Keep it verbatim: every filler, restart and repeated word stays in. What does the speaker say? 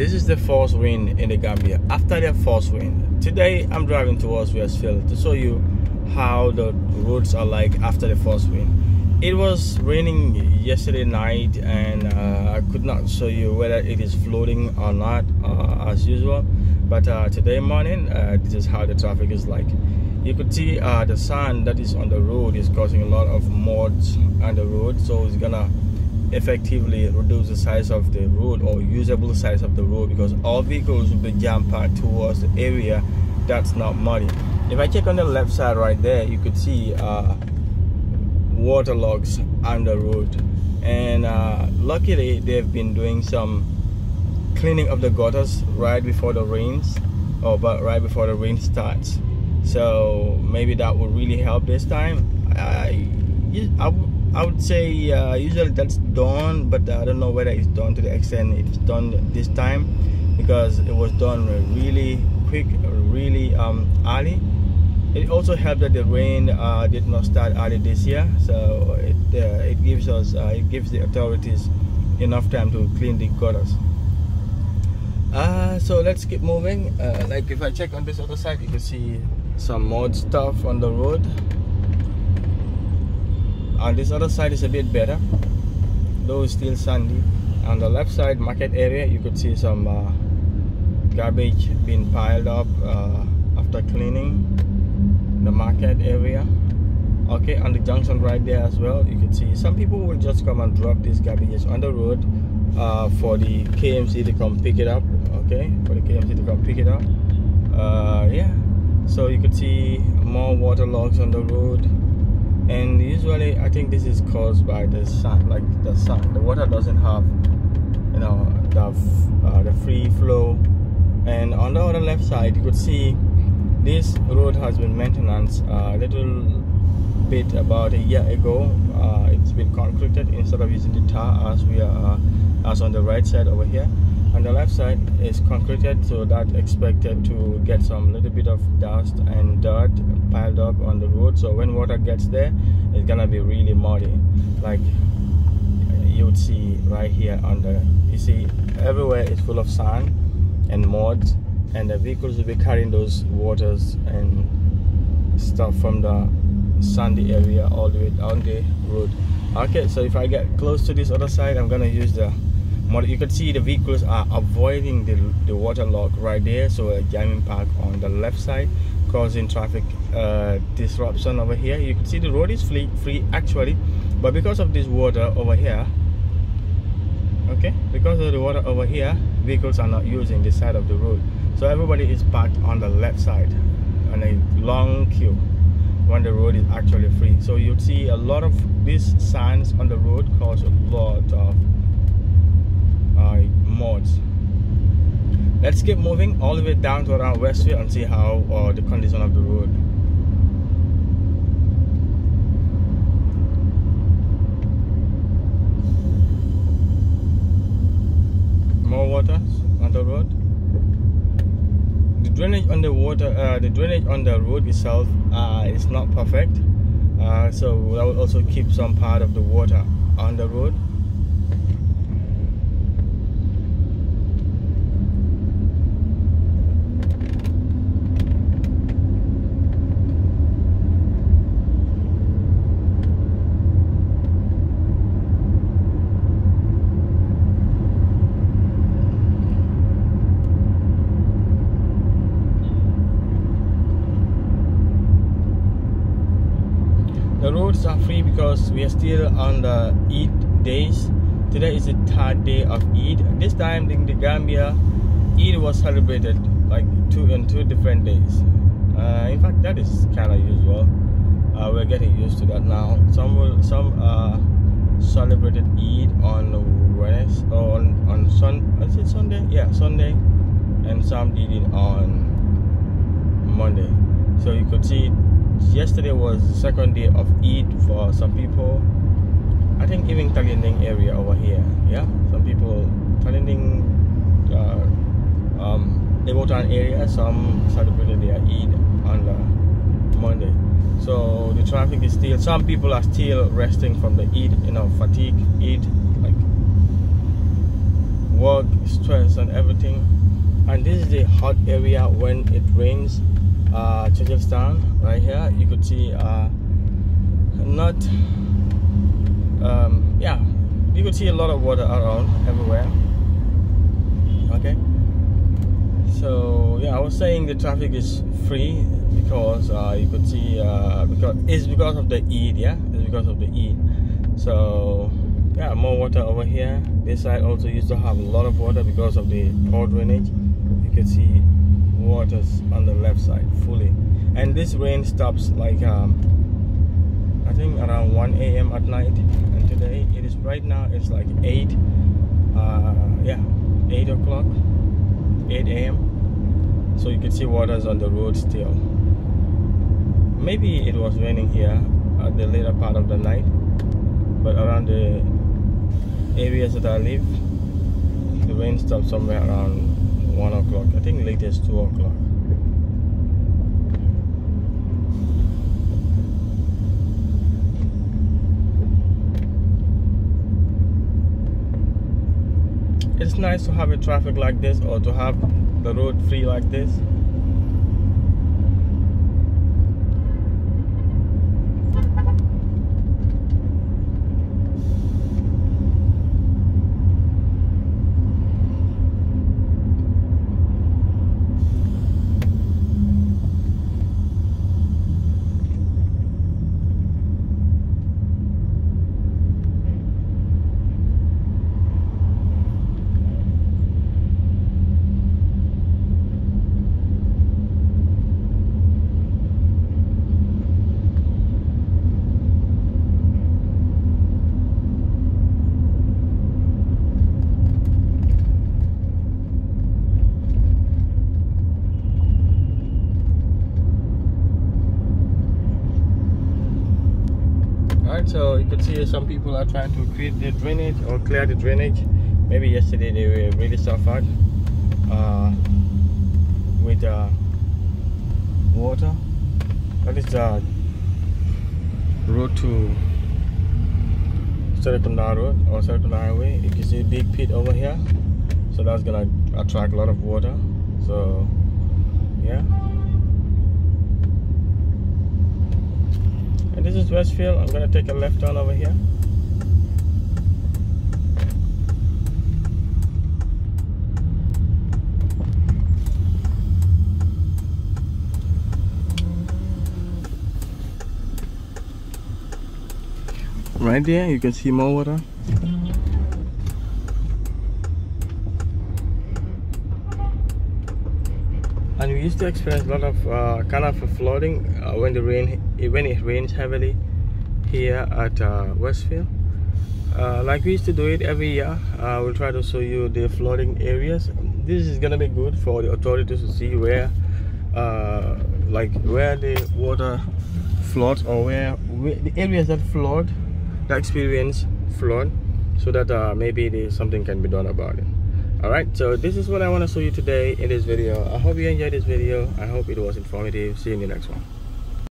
This is the fourth win in the Gambia. After their fourth win, today I'm driving towards Westfield to show you how the roads are like after the fourth win. It was raining yesterday night, and uh, I could not show you whether it is flooding or not, uh, as usual. But uh, today morning, uh, this is how the traffic is like. You could see uh, the sand that is on the road is causing a lot of mods on the road, so it's gonna effectively reduce the size of the road or usable size of the road, because all vehicles will be jam-packed towards the area that's not muddy. If I check on the left side right there, you could see uh, water logs on the road, and uh, luckily they've been doing some cleaning of the gutters right before the rains, or but right before the rain starts, so maybe that will really help this time. I, I I would say uh, usually that's done, but I don't know whether it's done to the extent it's done this time, because it was done really quick, really um, early. It also helped that the rain uh, did not start early this year, so it uh, it gives us uh, it gives the authorities enough time to clean the gutters. Uh, so let's keep moving. Uh, like if I check on this other side, you can see some mud stuff on the road. On this other side is a bit better, though it's still sandy. On the left side, market area, you could see some uh, garbage being piled up uh, after cleaning the market area. Okay, on the junction right there as well, you could see some people will just come and drop these garbages on the road uh, for the K M C to come pick it up. Okay, for the K M C to come pick it up. Uh, yeah, so you could see more water logs on the road. And usually I think this is caused by the sun, like the sun. The water doesn't have, you know, the, uh, the free flow. And on the other left side, you could see this road has been maintained a little bit about a year ago. Uh, it's been concreted instead of using the tar as we are, uh, as on the right side over here. On the left side is concreted, so that's expected to get some little bit of dust and dirt piled up on the road, so when water gets there, it's gonna be really muddy, like you would see right here on the, you see everywhere is full of sand and mud, and the vehicles will be carrying those waters and stuff from the sandy area all the way down the road. Okay, so if I get close to this other side, I'm gonna use the, you can see the vehicles are avoiding the, the water log right there, so a jamming park on the left side, causing traffic uh, disruption over here. You can see the road is free, free actually, but because of this water over here, okay, because of the water over here, vehicles are not using this side of the road, so everybody is parked on the left side on a long queue when the road is actually free. So you'll see a lot of these signs on the road cause a lot of Uh, mods. Let's keep moving all the way down to around Westfield and see how uh, the condition of the road. More water on the road. The drainage on the water, uh, the drainage on the road itself uh, is not perfect, uh, so that will also keep some part of the water on the road. The roads are free because we are still on the Eid days. Today is the third day of Eid. This time in the Gambia, Eid was celebrated like two on two different days. Uh, in fact, that is kind of usual. Uh, we're getting used to that now. Some will, some uh, celebrated Eid on Wednesday, or on on Sun. Is it Sunday? Yeah, Sunday, and some did it on Monday. So you could see. Yesterday was the second day of Eid for some people. I think even Talining area over here. Yeah, some people Talining, uh, um, Ebotan area. Some celebrated their Eid on the Monday. So the traffic is still. Some people are still resting from the Eid, you know, fatigue, Eid like work, stress and everything. And this is the hot area when it rains. Uh, Chichester right here, you could see uh, not um, yeah, you could see a lot of water around everywhere. Okay, so yeah, I was saying the traffic is free because uh, you could see uh, because it's because of the Eid, yeah, it's because of the Eid. So yeah, more water over here. This side also used to have a lot of water because of the poor drainage. You can see waters on the left side fully, and this rain stops like um, I think around one A M at night. And today it is right now it's like eight, uh, yeah, eight o'clock, eight A M So you can see waters on the road still. Maybe it was raining here at the later part of the night, but around the areas that I live, the rain stopped somewhere around one o'clock. I think latest two o'clock. It's nice to have a traffic like this, or to have the road free like this. So you could see some people are trying to create the drainage or clear the drainage. Maybe yesterday they were really suffered uh, with uh, water. That is the road to Serekunda road or Serekunda highway. You can see a big pit over here, so that's gonna attract a lot of water. So yeah. And this is Westfield. I'm going to take a left turn over here. Right there, you can see more water. And we used to experience a lot of uh, kind of flooding uh, when the rain when it rains heavily here at uh, Westfield. Uh, like we used to do it every year. I uh, will try to show you the flooding areas. This is gonna be good for the authorities to see where, uh, like where the water floods, or where, where the areas that flood, that experience flood, so that uh, maybe there's something can be done about it. Alright, so this is what I want to show you today in this video. I hope you enjoyed this video. I hope it was informative. See you in the next one.